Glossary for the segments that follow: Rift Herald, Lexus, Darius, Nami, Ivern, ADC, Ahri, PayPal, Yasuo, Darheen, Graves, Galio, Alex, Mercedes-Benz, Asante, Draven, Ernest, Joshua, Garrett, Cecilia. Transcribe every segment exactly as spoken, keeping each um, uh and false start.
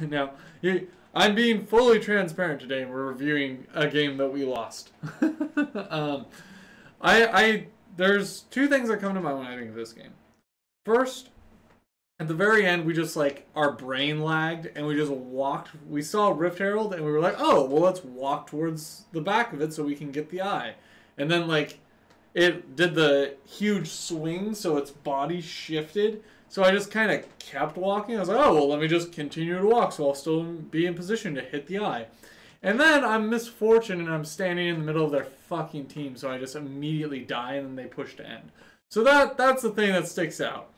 Now, I'm being fully transparent today, and we're reviewing a game that we lost. um, I, I, there's two things that come to mind when I think of this game. First, at the very end, we just, like, our brain lagged, and we just walked. We saw Rift Herald, and we were like, oh, well, let's walk towards the back of it so we can get the eye. And then, like, it did the huge swing, so its body shifted. So I just kind of kept walking. I was like, oh, well, let me just continue to walk so I'll still be in position to hit the eye. And then I'm misfortunate and I'm standing in the middle of their fucking team, so I just immediately die and then they push to end. So that that's the thing that sticks out.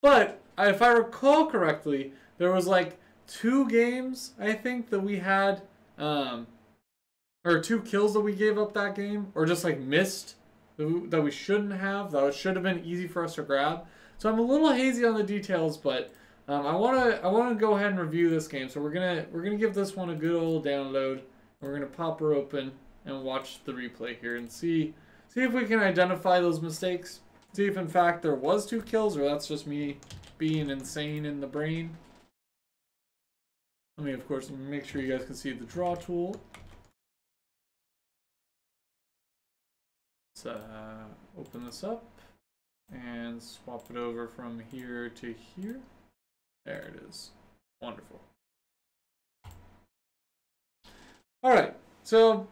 But if I recall correctly, there was like two games, I think, that we had, um, or two kills that we gave up that game, or just like missed that we shouldn't have, that should have been easy for us to grab. So I'm a little hazy on the details, but um, I wanna I wanna go ahead and review this game. So we're gonna we're gonna give this one a good old download. We're gonna pop her open and watch the replay here and see see if we can identify those mistakes. See if in fact there was two kills, or that's just me being insane in the brain. Let me of course make sure you guys can see the draw tool. Let's uh, open this up. And swap it over from here to here. There it is. Wonderful. All right, so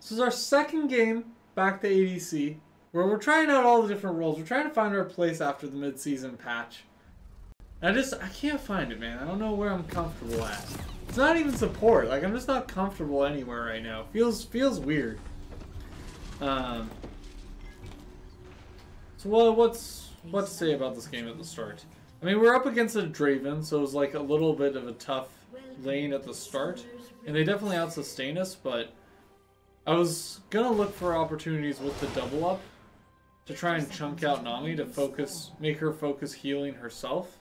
this is our second game back to A D C, where we're trying out all the different roles. We're trying to find our place after the mid-season patch. I just, I can't find it, man. I don't know where I'm comfortable at. It's not even support. Like, I'm just not comfortable anywhere right now. Feels, feels weird. Um... Well, what's what to say about this game at the start? I mean, we're up against a Draven, so it was like a little bit of a tough lane at the start, and they definitely out-sustain us, but I was gonna look for opportunities with the double up to try and chunk out Nami to focus, make her focus healing herself.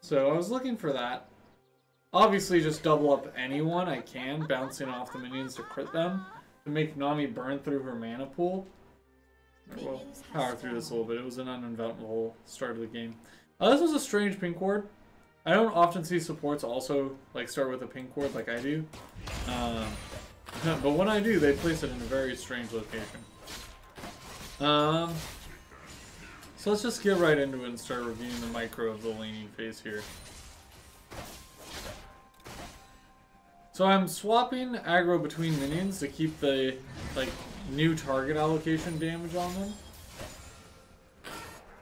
So I was looking for that. Obviously, just double up anyone I can, bouncing off the minions to crit them, to make Nami burn through her mana pool. We'll power through this a little bit. It was an uneventful start of the game. Uh, this was a strange pink ward. I don't often see supports also like start with a pink ward like I do. Uh, but when I do, they place it in a very strange location. Um, so let's just get right into it and start reviewing the micro of the laning phase here. So I'm swapping aggro between minions to keep the like new target allocation damage on them.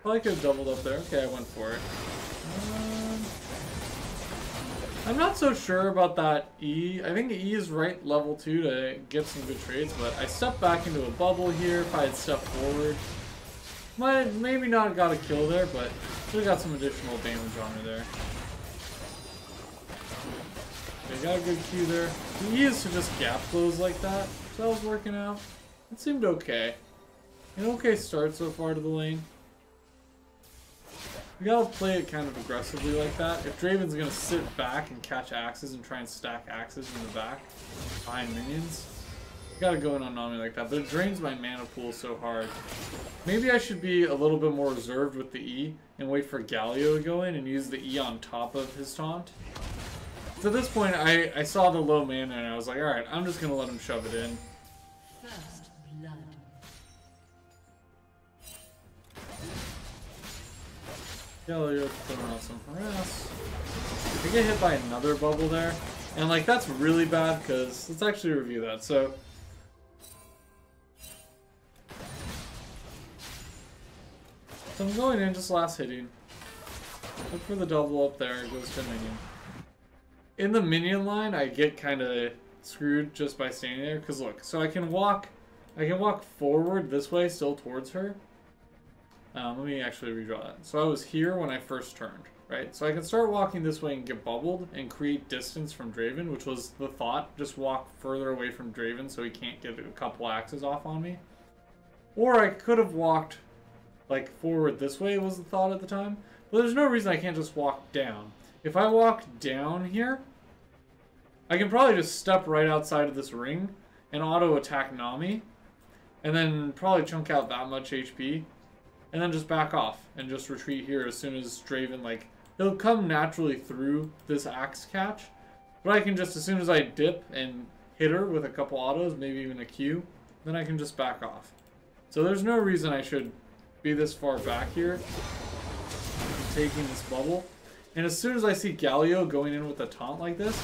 Probably could have doubled up there. Okay, I went for it. Um, I'm not so sure about that E. I think E is right level two to get some good trades, but I stepped back into a bubble here. If I had stepped forward, might maybe not got a kill there, but still got some additional damage on her there. They got a good Q there. The E is to just gap close like that, so that was working out. It seemed okay. An okay start so far to the lane. We gotta play it kind of aggressively like that. If Draven's gonna sit back and catch axes and try and stack axes in the back behind minions, we gotta go in on Nami like that. But it drains my mana pool so hard. Maybe I should be a little bit more reserved with the E and wait for Galio to go in and use the E on top of his taunt. So at this point, I, I saw the low mana and I was like, alright, I'm just gonna let him shove it in. Galio throwing out some harass. I get hit by another bubble there. And like that's really bad because let's actually review that. So So I'm going in just last hitting. Look for the double up there, it goes to minion. In the minion line I get kinda screwed just by standing there, because look, so I can walk I can walk forward this way still towards her. Um, let me actually redraw that. So I was here when I first turned, right? So I can start walking this way and get bubbled and create distance from Draven, which was the thought. Just walk further away from Draven so he can't get a couple axes off on me. Or I could have walked like forward this way was the thought at the time. But there's no reason I can't just walk down. If I walk down here, I can probably just step right outside of this ring and auto-attack Nami. And then probably chunk out that much H P. And then just back off and just retreat here as soon as Draven like He'll come naturally through this axe catch, but I can just, as soon as I dip and hit her with a couple autos, maybe even a Q, then I can just back off. So there's no reason I should be this far back here. I'm taking this bubble. And as soon as I see Galio going in with a taunt like this,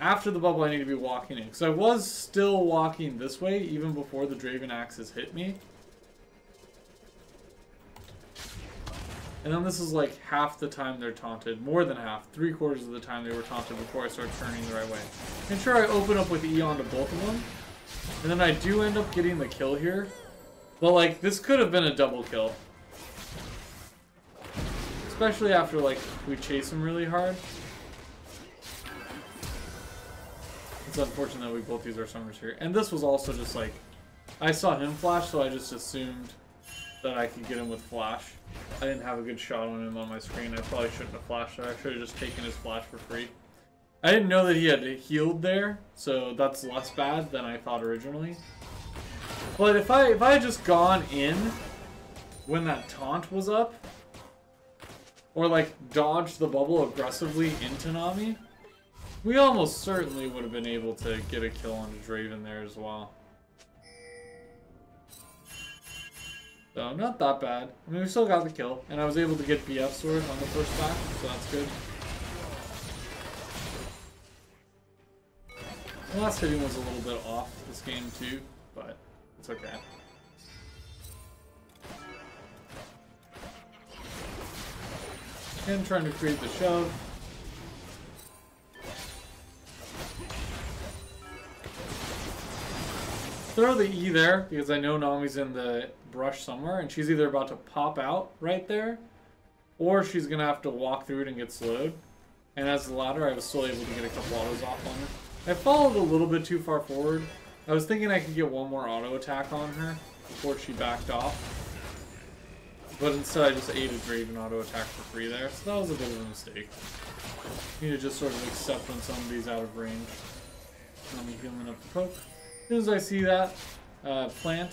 after the bubble I need to be walking in. So I was still walking this way even before the Draven Axes hit me. And then this is like half the time they're taunted. More than half. Three quarters of the time they were taunted before I start turning the right way. And sure, I open up with E onto both of them. And then I do end up getting the kill here. But like, this could have been a double kill. Especially after like, we chase him really hard. It's unfortunate that we both use our summers here. And this was also just like, I saw him flash, so I just assumed that I could get him with flash. I didn't have a good shot on him on my screen. I probably shouldn't have flashed it. I should have just taken his flash for free. I didn't know that he had healed there, so that's less bad than I thought originally. But if I if I had just gone in when that taunt was up, or like dodged the bubble aggressively into Nami, we almost certainly would have been able to get a kill on Draven there as well. So, not that bad. I mean, we still got the kill, and I was able to get B F Sword on the first back, so that's good. The last hitting was a little bit off this game too, but it's okay. Him trying to create the shove. Throw the E there, because I know Nami's in the brush somewhere, and she's either about to pop out right there, or she's going to have to walk through it and get slowed. And as the latter, I was still able to get a couple autos off on her. I followed a little bit too far forward. I was thinking I could get one more auto attack on her before she backed off. But instead I just ate a Draven auto attack for free there, so that was a bit of a mistake. You need to just sort of accept when somebody's out of range. Let me healing up the poke. As soon as I see that uh, plant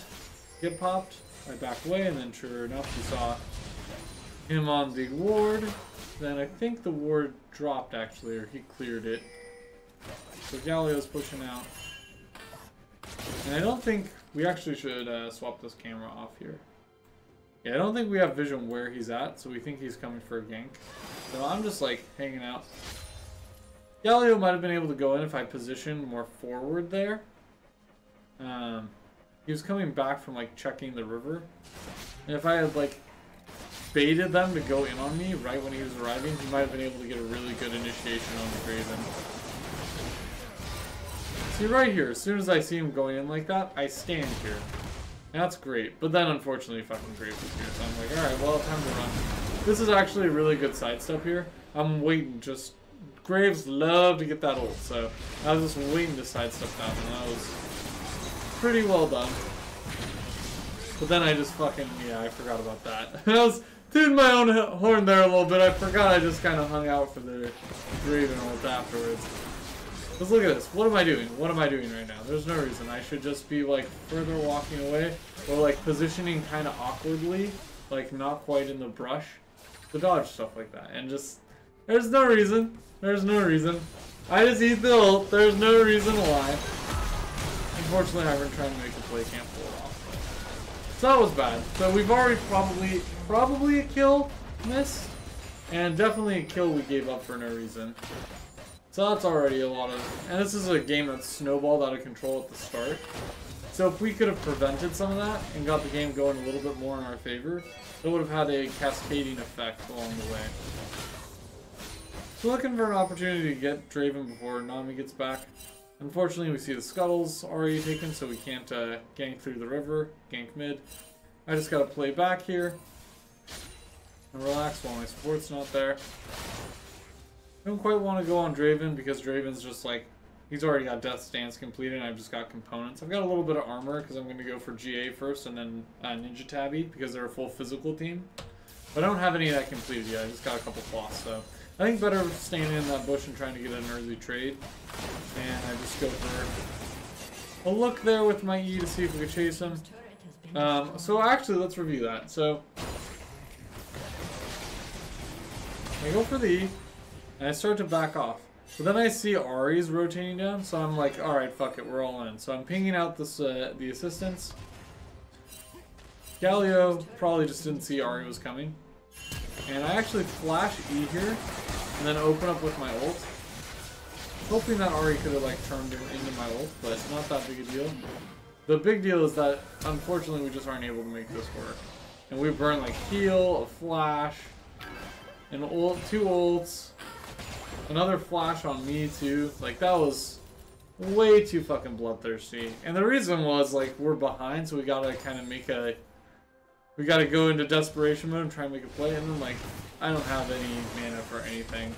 get popped, I back away, and then sure enough, we saw him on the ward. Then I think the ward dropped, actually, or he cleared it. So Galio's pushing out. And I don't think we actually should uh, swap this camera off here. Yeah, I don't think we have vision where he's at, so we think he's coming for a gank. So I'm just, like, hanging out. Galio might have been able to go in if I positioned more forward there. Um, he was coming back from like checking the river, and if I had like baited them to go in on me right when he was arriving, he might have been able to get a really good initiation on the Draven. See right here, as soon as I see him going in like that, I stand here. And that's great, but then unfortunately fucking Graves is here, so I'm like, alright, well, time to run. This is actually a really good sidestep here. I'm waiting, just, Graves love to get that ult, so I was just waiting to sidestep that, and I was pretty well done. But then I just fucking, yeah, I forgot about that. I was tooting my own horn there a little bit. I forgot I just kind of hung out for the Draven ult afterwards. Let's look at this. What am I doing? What am I doing right now? There's no reason. I should just be, like, further walking away, or, like, positioning kind of awkwardly, like, not quite in the brush, to dodge stuff like that. And just, there's no reason. There's no reason. I just eat the ult. There's no reason why. Unfortunately, I've been trying to make the play, can't pull it off. So that was bad. So we've already probably, probably a kill missed, and definitely a kill we gave up for no reason. So that's already a lot of, and this is a game that snowballed out of control at the start. So if we could have prevented some of that and got the game going a little bit more in our favor, it would have had a cascading effect along the way. So looking for an opportunity to get Draven before Nami gets back. Unfortunately, we see the scuttles already taken, so we can't uh, gank through the river, gank mid. I just gotta play back here and relax while my support's not there. I don't quite want to go on Draven because Draven's just like, he's already got Death Stance completed, and I've just got components. I've got a little bit of armor because I'm going to go for G A first and then uh, Ninja Tabby because they're a full physical team. But I don't have any of that completed yet, I just got a couple cloths, so I think better staying in that bush and trying to get an early trade. And I just go for a look there with my E to see if we could chase him. Um, so actually, let's review that. So I go for the E, and I start to back off. But then I see Ari's rotating down, so I'm like, alright, fuck it, we're all in. So I'm pinging out this uh, the assistants. Galio probably just didn't see Ahri was coming. And I actually flash E here, and then open up with my ult. Hoping that Ahri could have like turned him into my ult, but not that big a deal. The big deal is that, unfortunately, we just aren't able to make this work. And we burn like heal, a flash, an ult, two ults, another flash on me too. Like, that was way too fucking bloodthirsty. And the reason was, like, we're behind, so we gotta kind of make a... We gotta go into desperation mode and try and make a play, and then, like, I don't have any mana for anything.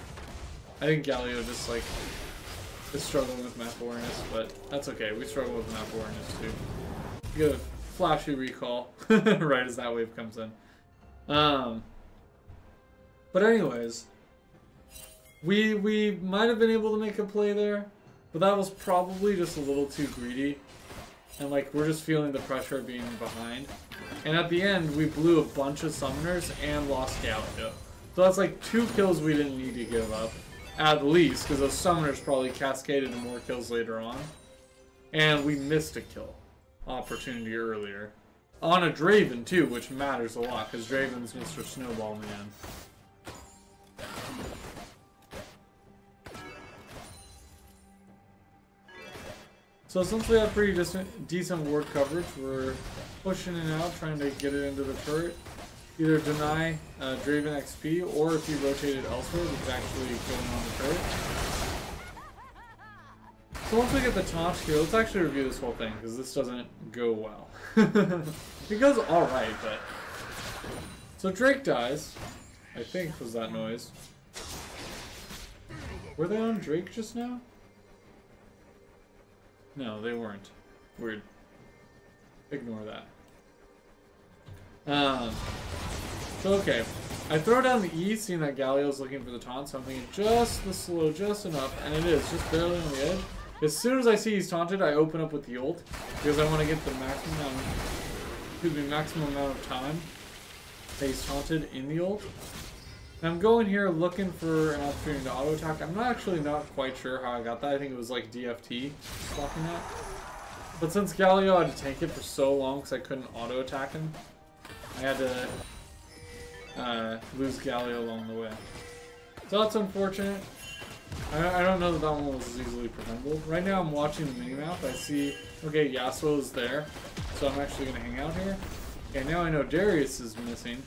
I think Galio just, like, is struggling with map awareness, but that's okay. We struggle with map awareness too. You get a flashy recall right as that wave comes in. Um, but anyways, we we might have been able to make a play there, but that was probably just a little too greedy. And like, we're just feeling the pressure of being behind. And at the end, we blew a bunch of summoners and lost Galio. So that's like two kills we didn't need to give up, at least, because those summoners probably cascaded to more kills later on. And we missed a kill opportunity earlier. On a Draven too, which matters a lot, because Draven's Mister Snowball Man. So since we have pretty decent, decent ward coverage, we're pushing it out, trying to get it into the turret. Either deny uh, Draven X P, or if you rotate it elsewhere, it's actually going on the turret. So once we get the taunt here, let's actually review this whole thing, because this doesn't go well. It goes alright, but... So Drake dies, I think was that noise. Were they on Drake just now? No, they weren't. Weird. Ignore that. Um, so, okay. I throw down the E, seeing that Galio's looking for the taunt, so I'm thinking just the slow, just enough, and it is, just barely on the edge. As soon as I see he's taunted, I open up with the ult, because I want to get the maximum, excuse me, maximum amount of time that he's taunted in the ult. And I'm going here looking for an opportunity to auto attack. I'm not actually not quite sure how I got that. I think it was like D F T blocking that. But since Galio had to tank it for so long because I couldn't auto attack him, I had to uh, lose Galio along the way. So that's unfortunate. I, I don't know that that one was as easily preventable. Right now I'm watching the minimap. I see, okay, Yasuo is there. So I'm actually going to hang out here. Okay, now I know Darius is missing.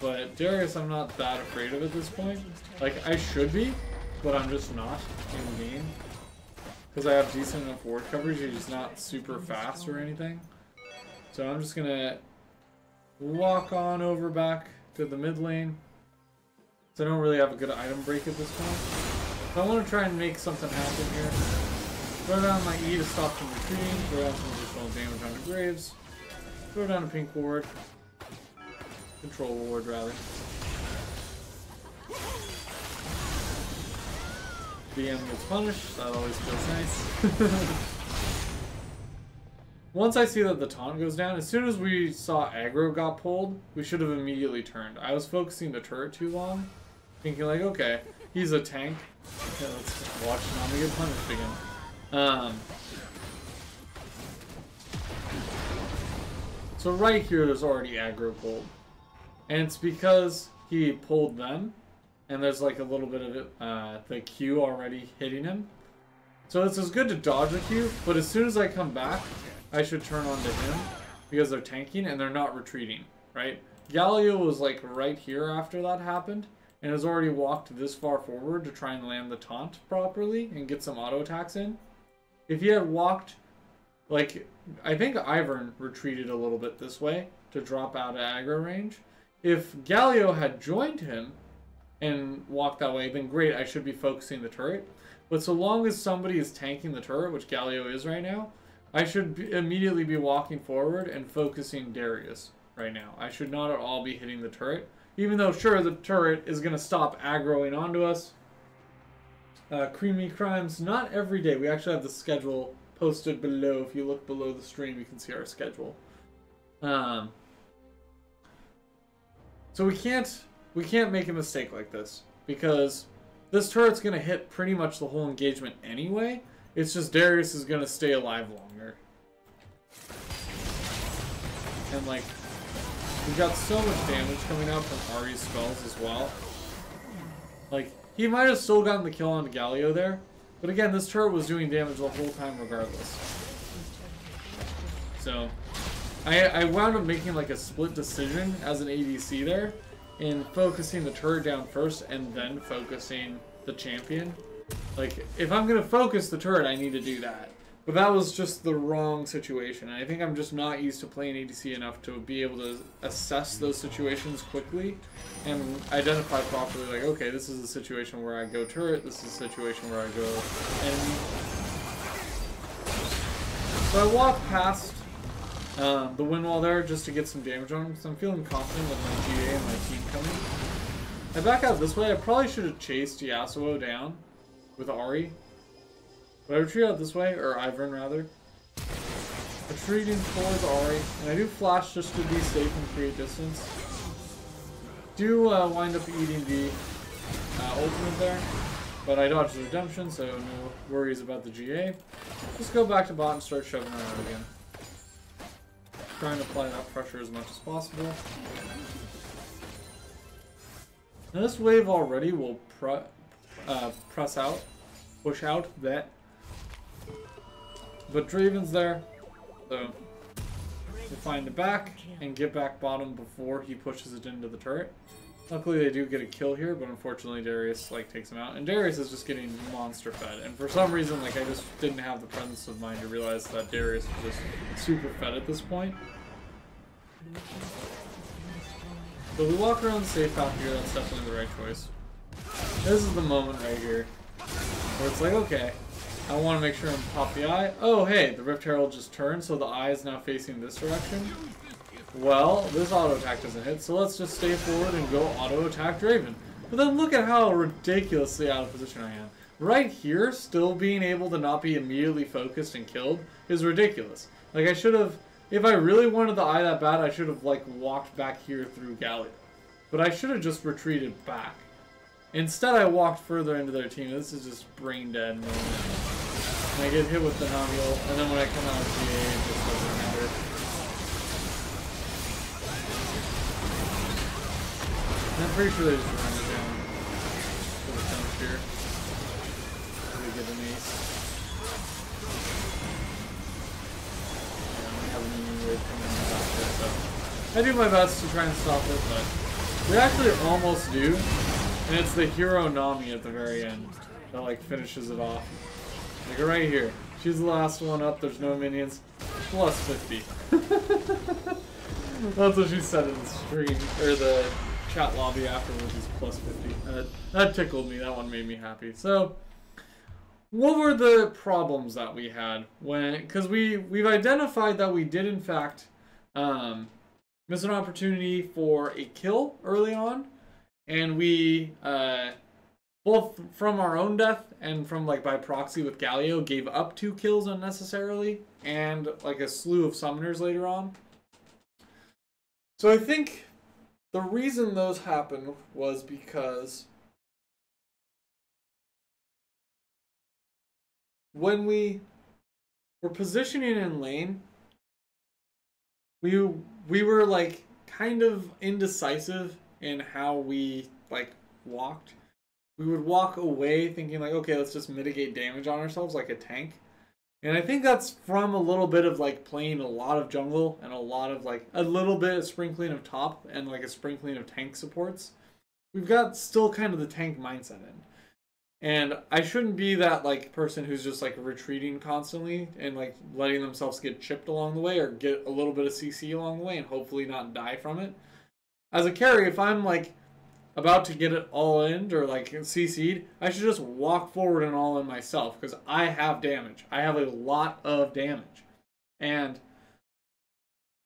But Darius, I'm not that afraid of at this point. Like, I should be, but I'm just not in game. Because I have decent enough ward coverage, he's just not super fast or anything. So I'm just gonna walk on over back to the mid lane. So I don't really have a good item break at this point. So I want to try and make something happen here. Throw down my E to stop from retreating, throw down some additional damage onto Graves, throw down a pink ward. Control ward, rather. B M gets punished, that always feels nice. Once I see that the taunt goes down, as soon as we saw aggro got pulled, we should have immediately turned. I was focusing the turret too long, thinking like, okay, he's a tank. Okay, let's watch Nami get punished again. Um, so right here, there's already aggro pulled. And it's because he pulled them, and there's like a little bit of uh, the Q already hitting him. So this is good to dodge the Q, but as soon as I come back, I should turn on to him, because they're tanking and they're not retreating, right? Galio was like right here after that happened, and has already walked this far forward to try and land the taunt properly and get some auto attacks in. If he had walked, like, I think Ivern retreated a little bit this way to drop out of aggro range. If Galio had joined him and walked that way, then great, I should be focusing the turret. But so long as somebody is tanking the turret, which Galio is right now, I should be immediately be walking forward and focusing Darius right now. I should not at all be hitting the turret, even though, sure, the turret is going to stop aggroing onto us. Uh, Creamy Crimes, not every day. We actually have the schedule posted below. If you look below the stream, you can see our schedule. Um... So we can't we can't make a mistake like this. because this turret's going to hit pretty much the whole engagement anyway. It's just Darius is going to stay alive longer. And, like, we've got so much damage coming out from Ahri's spells as well. Like, he might have still gotten the kill on Galio there, but again, this turret was doing damage the whole time regardless. So, I, I wound up making, like, a split decision as an A D C there, in focusing the turret down first and then focusing the champion. Like, if I'm going to focus the turret, I need to do that. But that was just the wrong situation. And I think I'm just not used to playing A D C enough to be able to assess those situations quickly and identify properly, like, okay, this is a situation where I go turret, this is a situation where I go enemy. So I walk past uh, the wind wall there just to get some damage on him, because I'm feeling confident with my G A and my team coming. I back out this way. I probably should have chased Yasuo down with Ahri. But I retreat out this way, or Ivern rather. Retreating towards Ahri, and I do flash just to be safe and create distance. Do uh, wind up eating the uh, ultimate there, but I dodge the redemption, so no worries about the G A. Just go back to bot and start shoving around again. Trying to apply that pressure as much as possible. Now this wave already will pr uh, press out, push out, that. But Draven's there, so we find the back and get back bottom before he pushes it into the turret. Luckily they do get a kill here, but unfortunately Darius like takes him out. And Darius is just getting monster fed. And for some reason, like, I just didn't have the presence of mind to realize that Darius was just super fed at this point. So we walk around the safe out here, that's definitely the right choice. This is the moment right here where it's like, okay, I want to make sure I'm pop the eye. Oh, hey, the Rift Herald just turned, so the eye is now facing this direction. Well, this auto attack doesn't hit, so let's just stay forward and go auto attack Draven. But then look at how ridiculously out of position I am. Right here, still being able to not be immediately focused and killed is ridiculous. Like, I should have, if I really wanted the eye that bad, I should have, like, walked back here through Galio. But I should have just retreated back. Instead, I walked further into their team. This is just brain dead moment. And I get hit with the Namiel, and then when I come out of G A, it just doesn't matter. And I'm pretty sure they just run it down for the finish here. We get an ace. And we have an immune wave coming out there, so I do my best to try and stop it, but we actually almost do. And it's the hero Nami at the very end that, like, finishes it off. Like, right here. She's the last one up. There's no minions. Plus fifty. That's what she said in the stream, or the chat lobby afterwards, is plus fifty. Uh, that tickled me. That one made me happy. So, what were the problems that we had? when? Because we, we've identified that we did, in fact, um, miss an opportunity for a kill early on. And we, uh, both from our own death and from, like, by proxy with Galio, gave up two kills unnecessarily, and, like, a slew of summoners later on. So I think the reason those happened was because when we were positioning in lane, we, we were, like, kind of indecisive in how we, like, walked. We would walk away thinking, like, okay, let's just mitigate damage on ourselves like a tank. And I think that's from a little bit of, like, playing a lot of jungle and a lot of, like, a little bit of sprinkling of top and, like, a sprinkling of tank supports. We've got still kind of the tank mindset in. And I shouldn't be that, like, person who's just, like, retreating constantly and, like, letting themselves get chipped along the way or get a little bit of C C along the way and hopefully not die from it. As a carry, if I'm, like, about to get it all in or, like, C C'd, I should just walk forward and all in myself because I have damage. I have a lot of damage. And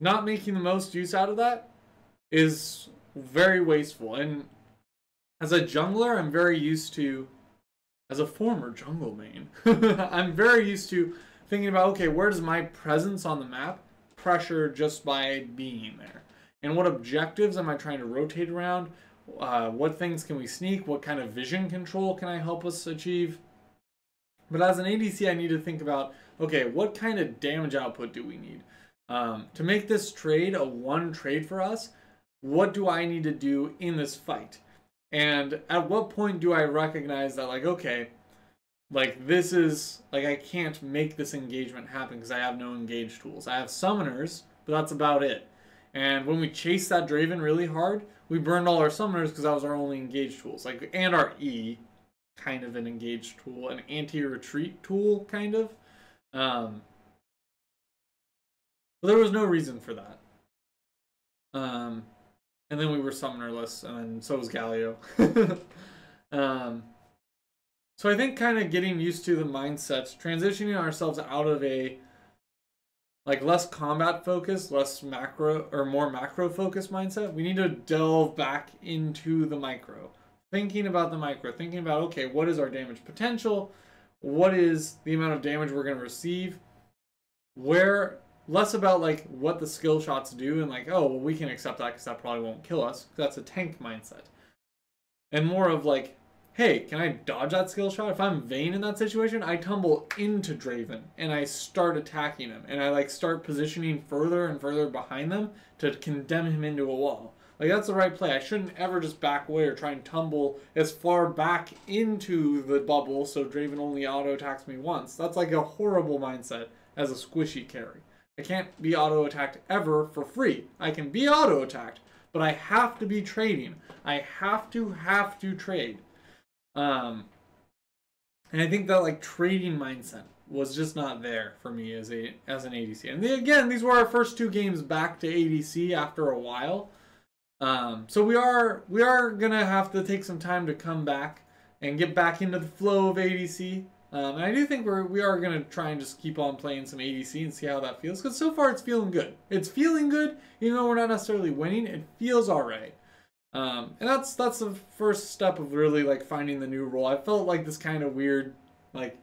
not making the most use out of that is very wasteful. And as a jungler, I'm very used to, as a former jungle main, I'm very used to thinking about, okay, where does my presence on the map pressure just by being there? And what objectives am I trying to rotate around? Uh, what things can we sneak? What kind of vision control can I help us achieve? But as an A D C, I need to think about, okay, what kind of damage output do we need? Um, to make this trade a one trade for us, what do I need to do in this fight? And at what point do I recognize that, like, okay, like this is, like I can't make this engagement happen because I have no engage tools. I have summoners, but that's about it. And when we chased that Draven really hard, we burned all our summoners because that was our only engage tools. Like, and our E, kind of an engage tool, an anti-retreat tool, kind of. Um, but there was no reason for that. Um, and then we were summonerless, and so was Galio. um, so I think kind of getting used to the mindsets, transitioning ourselves out of a like less combat focused, less macro or more macro focused mindset. We need to delve back into the micro, thinking about the micro, thinking about, okay, what is our damage potential? What is the amount of damage we're going to receive? Where less about like what the skill shots do and like, oh, well, we can accept that because that probably won't kill us. That's a tank mindset. And more of like, hey, can I dodge that skill shot? If I'm vain in that situation, I tumble into Draven and I start attacking him. And I like start positioning further and further behind them to condemn him into a wall. Like, that's the right play. I shouldn't ever just back away or try and tumble as far back into the bubble so Draven only auto-attacks me once. That's like a horrible mindset as a squishy carry. I can't be auto-attacked ever for free. I can be auto-attacked, but I have to be trading. I have to have to trade. Um, and I think that like trading mindset was just not there for me as a as an A D C. And they, again, these were our first two games back to A D C after a while. Um, so we are we are gonna have to take some time to come back and get back into the flow of A D C. Um, and I do think we're we are gonna try and just keep on playing some A D C and see how that feels. Because so far it's feeling good. It's feeling good, even though we're not necessarily winning. It feels all right. Um, and that's that's the first step of really like finding the new role. I felt like this kind of weird like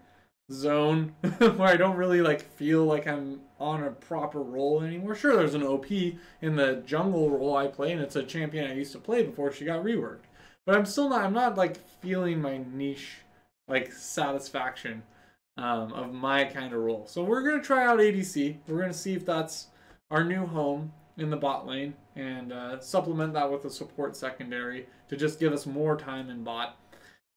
zone where I don't really like feel like I'm on a proper role anymore. Sure, there's an O P in the jungle role I play, and it's a champion I used to play before she got reworked. But I'm still not I'm not like feeling my niche like satisfaction um, of my kind of role. So we're gonna try out A D C. We're gonna see if that's our new home in the bot lane, and uh, supplement that with a support secondary to just give us more time in bot.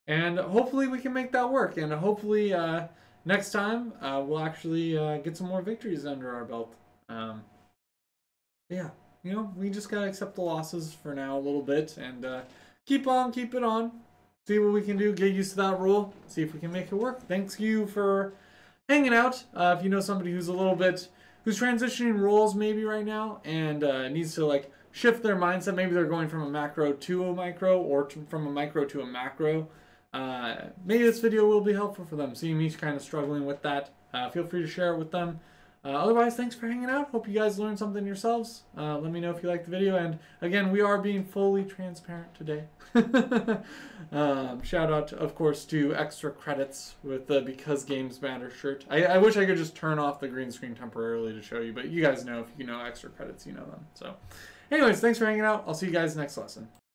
And hopefully we can make that work, and hopefully uh, next time uh, we'll actually uh, get some more victories under our belt. Um, yeah, you know, we just gotta accept the losses for now a little bit, and uh, keep on, keep it on. See what we can do, get used to that rule, see if we can make it work. Thanks you for hanging out. Uh, if you know somebody who's a little bit who's transitioning roles maybe right now and uh, needs to like shift their mindset. Maybe they're going from a macro to a micro, or to, from a micro to a macro. Uh, maybe this video will be helpful for them, seeing me kind of struggling with that. Uh, feel free to share it with them. Uh, otherwise, thanks for hanging out. Hope you guys learned something yourselves. Uh, let me know if you liked the video. And again, we are being fully transparent today. um, shout out, of course, to Extra Credits with the Because Games Matter shirt. I, I wish I could just turn off the green screen temporarily to show you, but you guys know, if you know Extra Credits, you know them. So anyways, thanks for hanging out. I'll see you guys next lesson.